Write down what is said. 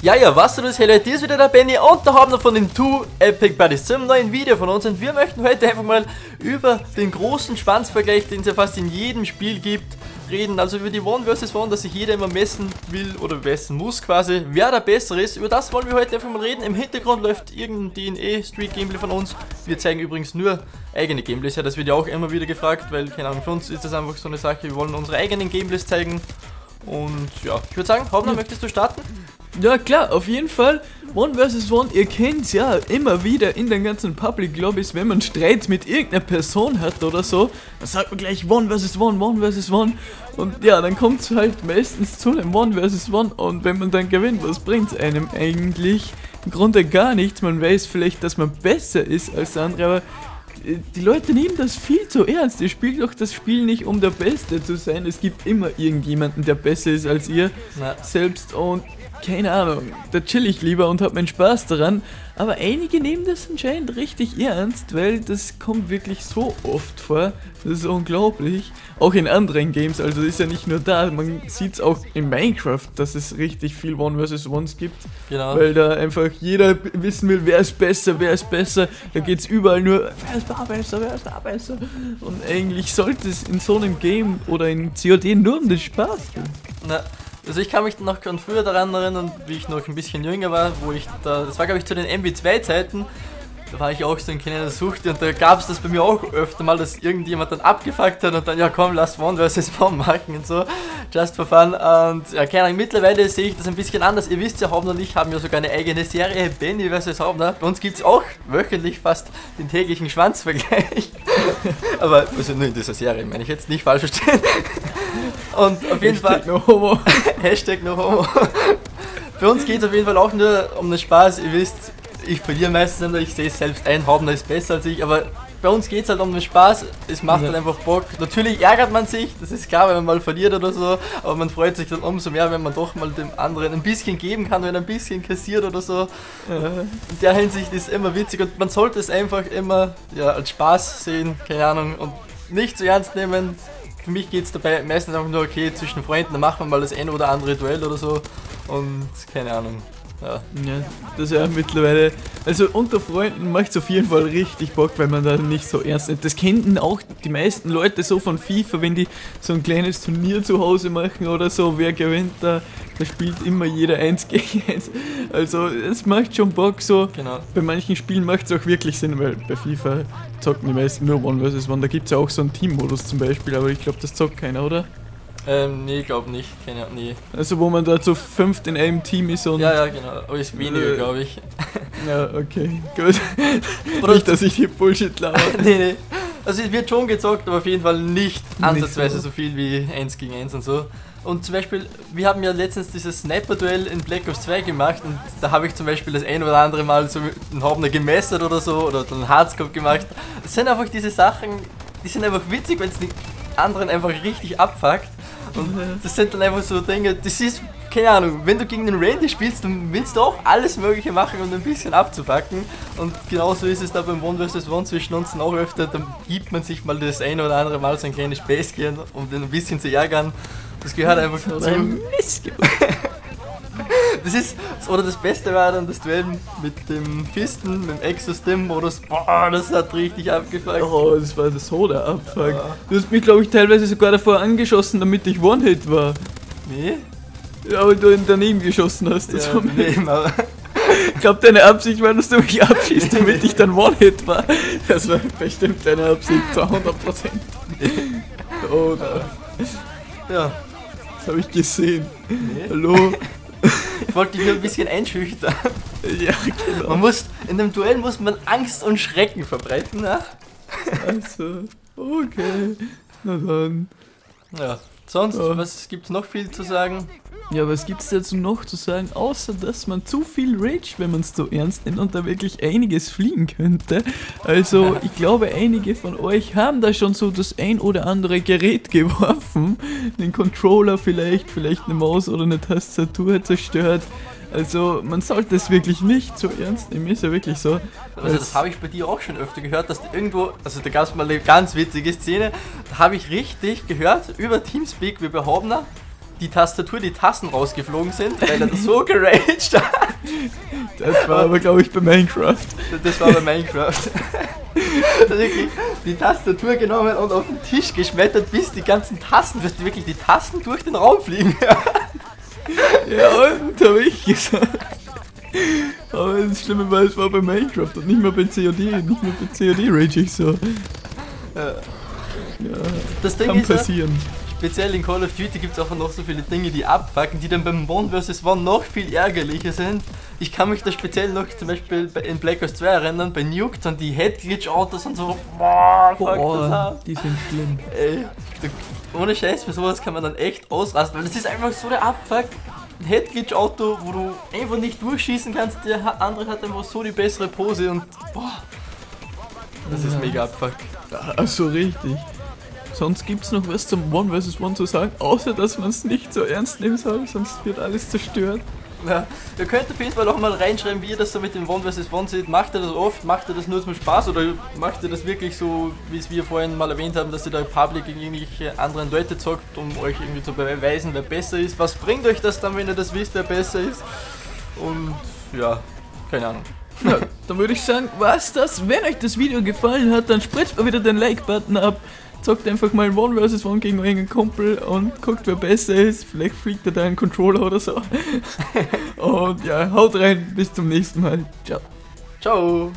Ja, was soll das, hey Leute, hier ist wieder der Benny und der Hobner von den 2 Epic Buddies zum neuen Video von uns. Und wir möchten heute einfach mal über den großen Schwanzvergleich, den es ja fast in jedem Spiel gibt, reden. Also über die One vs. One, dass sich jeder immer messen will oder messen muss quasi, wer der Bessere ist. Über das wollen wir heute einfach mal reden. Im Hintergrund läuft irgendein DNA Street Gameplay von uns. Wir zeigen übrigens nur eigene Gameplays. Ja, das wird ja auch immer wieder gefragt, weil, keine Ahnung, für uns ist das einfach so eine Sache. Wir wollen unsere eigenen Gameplays zeigen. Und ja, ich würde sagen, Hobner, möchtest du starten? Ja klar, auf jeden Fall. One vs. One, ihr kennt's ja immer wieder in den ganzen Public Lobbys, wenn man Streit mit irgendeiner Person hat oder so, dann sagt man gleich One vs. One, One vs. One. Und ja, dann kommt's halt meistens zu einem One vs. One und wenn man dann gewinnt, was bringt's einem eigentlich? Im Grunde gar nichts, man weiß vielleicht, dass man besser ist als der andere, aber die Leute nehmen das viel zu ernst. Ihr spielt doch das Spiel nicht, um der Beste zu sein. Es gibt immer irgendjemanden, der besser ist als ihr selbst und keine Ahnung, da chill ich lieber und hab meinen Spaß daran. Aber einige nehmen das anscheinend richtig ernst, weil das kommt wirklich so oft vor. Das ist unglaublich. Auch in anderen Games, also ist ja nicht nur da. Man sieht es auch in Minecraft, dass es richtig viel One vs. Ones gibt. Genau. Weil da einfach jeder wissen will, wer ist besser, wer ist besser. Da geht es überall nur, wer ist da besser, wer ist da besser. Und eigentlich sollte es in so einem Game oder in COD nur um den Spaß gehen. Na. Also ich kann mich noch ganz früher daran erinnern, wie ich noch ein bisschen jünger war, wo ich da, das war glaube ich zu den MW2 Zeiten, da war ich auch so ein Kind der Sucht und da gab es das bei mir auch öfter mal, dass irgendjemand dann abgefuckt hat und dann, ja komm, lass One vs. One machen und so, just for fun. Und ja, keine Ahnung, mittlerweile sehe ich das ein bisschen anders. Ihr wisst ja, Hobner und ich haben ja sogar eine eigene Serie, Benny vs. Hobner. Bei uns gibt es auch wöchentlich fast den täglichen Schwanzvergleich. Aber, also nur in dieser Serie, meine ich jetzt, nicht falsch verstehen. Und auf jeden Fall no homo. Hashtag no homo. Für uns geht es auf jeden Fall auch nur um den Spaß. Ihr wisst, ich verliere meistens, ich sehe es selbst ein, Hobner ist besser als ich, aber bei uns geht es halt um den Spaß, es macht halt einfach Bock. Natürlich ärgert man sich, das ist klar, wenn man mal verliert oder so, aber man freut sich dann umso mehr, wenn man doch mal dem anderen ein bisschen geben kann, wenn er ein bisschen kassiert oder so. In der Hinsicht ist es immer witzig und man sollte es einfach immer als Spaß sehen, keine Ahnung, und nicht zu ernst nehmen. Für mich geht es dabei meistens einfach nur, okay, zwischen Freunden, da macht man mal das ein oder andere Duell oder so und keine Ahnung. Ja, das ist ja mittlerweile, also unter Freunden macht es auf jeden Fall richtig Bock, weil man da nicht so ernst nimmt. Das kennen auch die meisten Leute so von FIFA, wenn die so ein kleines Turnier zu Hause machen oder so, wer gewinnt da, da spielt immer jeder 1 gegen 1. Also es macht schon Bock so, genau. Bei manchen Spielen macht es auch wirklich Sinn, weil bei FIFA zocken die meisten nur One vs. One, da gibt es ja auch so einen Teammodus zum Beispiel, aber ich glaube das zockt keiner, oder? Nee, glaub nicht, keine Ahnung, nee. Also wo man da zu 5 in einem Team ist und... Ja, genau, aber ist weniger, glaube ich. Ja, okay, gut. Nicht, dass ich hier Bullshit laber. Nee. Also es wird schon gezockt, aber auf jeden Fall nicht ansatzweise so viel wie 1 gegen 1 und so. Und zum Beispiel, wir haben ja letztens dieses Sniper-Duell in Black Ops 2 gemacht und da habe ich zum Beispiel das ein oder andere Mal so einen Hobner gemessert oder so oder einen Hardscope gemacht. Das sind einfach diese Sachen, die sind einfach witzig, wenn es die anderen einfach richtig abfuckt. Und das sind dann einfach so Dinge, das ist, keine Ahnung, wenn du gegen den Randy spielst, dann willst du auch alles mögliche machen, um ein bisschen abzupacken. Und genauso ist es da beim One vs. One zwischen uns auch öfter, dann gibt man sich mal das eine oder andere Mal so ein kleines Späßchen, um den ein bisschen zu ärgern. Das gehört einfach so dazu. Das ist, oder das Beste war dann das Duell mit dem Fisten, mit dem Exostim-Modus. Boah, das hat richtig abgefuckt. Oh, das war das Soda-Abfuck. Ja. Du hast mich, glaube ich, teilweise sogar davor angeschossen, damit ich One-Hit war. Nee? Ja, weil du ihn daneben geschossen hast. Das war nee, aber ich glaube, deine Absicht war, dass du mich abschießt, damit ich dann One-Hit war. Das war bestimmt deine Absicht, 200%. Oh, ja. Das habe ich gesehen. Nee. Hallo? Ich wollte dich nur ein bisschen einschüchtern. Ja, genau. Man muss, in dem Duell muss man Angst und Schrecken verbreiten, ne? Also, okay. Na dann. Ja, sonst, was gibt's noch viel zu sagen? Ja, was gibt's dazu noch zu sagen, außer dass man zu viel rage, wenn man es zu ernst nimmt und da wirklich einiges fliegen könnte. Also, ich glaube, einige von euch haben da schon so das ein oder andere Gerät geworfen. Den Controller vielleicht, vielleicht eine Maus oder eine Tastatur zerstört. Also man sollte es wirklich nicht so ernst nehmen, ist ja wirklich so. Also das habe ich bei dir auch schon öfter gehört, dass irgendwo, also da gab es mal eine ganz witzige Szene, da habe ich richtig gehört über Teamspeak, wie bei Hobner, die Tastatur, die Tasten rausgeflogen sind, weil er das so geraged hat. Das war aber glaube ich bei Minecraft. Das war bei Minecraft. Wirklich die Tastatur genommen und auf den Tisch geschmettert, bis die ganzen Tasten, bis wirklich die Tasten durch den Raum fliegen. Ja, und habe ich gesagt. Aber das Schlimme war, es war bei Minecraft und nicht mehr bei COD, nicht mehr bei COD rage ich so. Ja, das Ding kann ist, passieren. Speziell in Call of Duty gibt es auch noch so viele Dinge, die abfucken, die dann beim One vs. One noch viel ärgerlicher sind. Ich kann mich da speziell noch zum Beispiel in Black Ops 2 erinnern, bei Nuked und die Head-Glitch-Autos und so. Boah, fuck das ab. Die sind schlimm. Ey, ohne Scheiß, für sowas kann man dann echt ausrasten, weil das ist einfach so der Abfuck. Ein Head-Glitch-Auto, wo du einfach nicht durchschießen kannst, der andere hat einfach so die bessere Pose und boah. Das ist mega Abfuck. Ach so, richtig. Sonst gibt es noch was zum One vs. One zu sagen, außer dass man es nicht so ernst nehmen soll, sonst wird alles zerstört. Ja, ihr könnt auf jeden Fall auch mal reinschreiben, wie ihr das so mit dem One vs. One seht. Macht ihr das oft? Macht ihr das nur zum Spaß? Oder macht ihr das wirklich so, wie es wir vorhin mal erwähnt haben, dass ihr da Public gegen irgendwelche anderen Leute zockt, um euch irgendwie zu beweisen, wer besser ist? Was bringt euch das dann, wenn ihr das wisst, wer besser ist? Und ja, keine Ahnung. Ja, dann würde ich sagen, was das? Wenn euch das Video gefallen hat, dann spritzt mal wieder den Like-Button ab. Zockt einfach mal One vs. One gegen euren Kumpel und guckt, wer besser ist. Vielleicht fliegt er da einen Controller oder so. Und ja, haut rein, bis zum nächsten Mal. Ciao. Ciao.